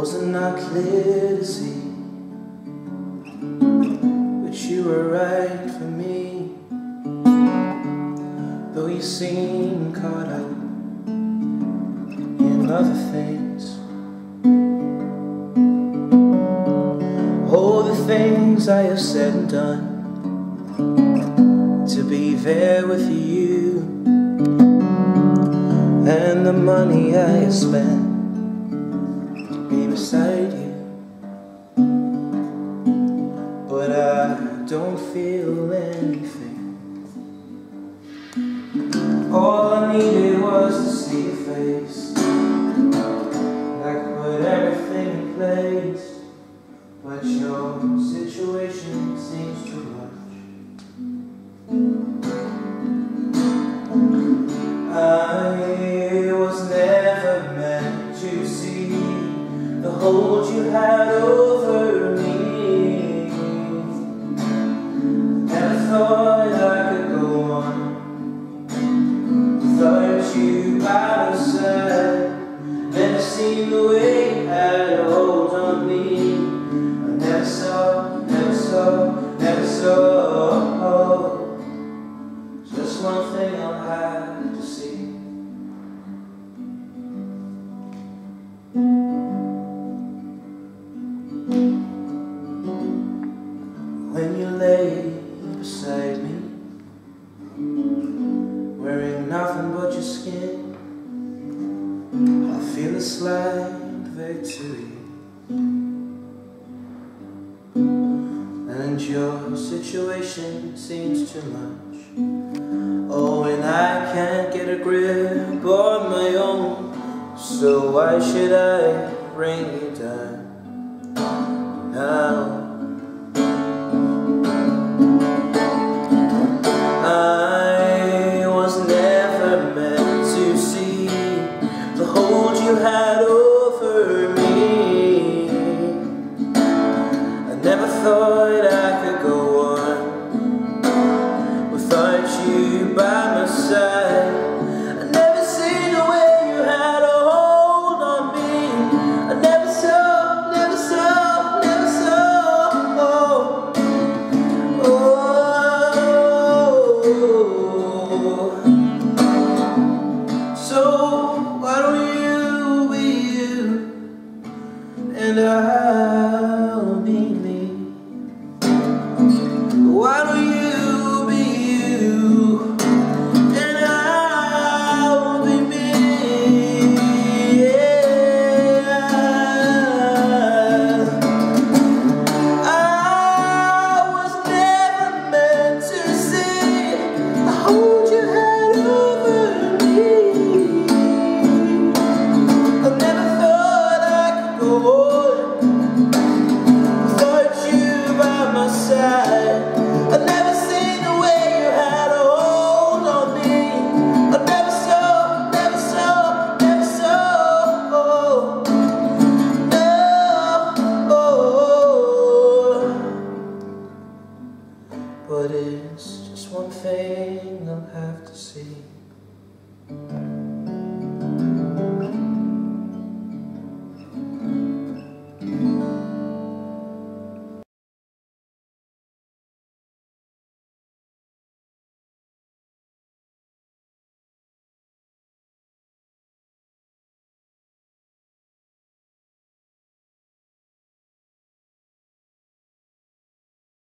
wasn't I clear to see that you were right for me? Though you seem caught up in other things, all the things I have said and done to be there with you, and the money I have spent beside you, but I don't feel anything. All I needed was to see your face, and I could put everything in place, but your situation seems too much. I was never meant to see the hold you had over me. Never thought I could go on without you by my side. Never seen the way you had a hold on me. I never saw, never saw, never saw just one thing I'll have to see. When you lay beside me, wearing nothing but your skin, I feel a slight victory, and your situation seems too much. Oh, and I can't get a grip on my own, so why should I bring you down now? You had over me, I never thought I could go on without you by my side. I never seen the way you had a hold on me. I never saw, never saw, never saw. Oh, oh. So why don't you? And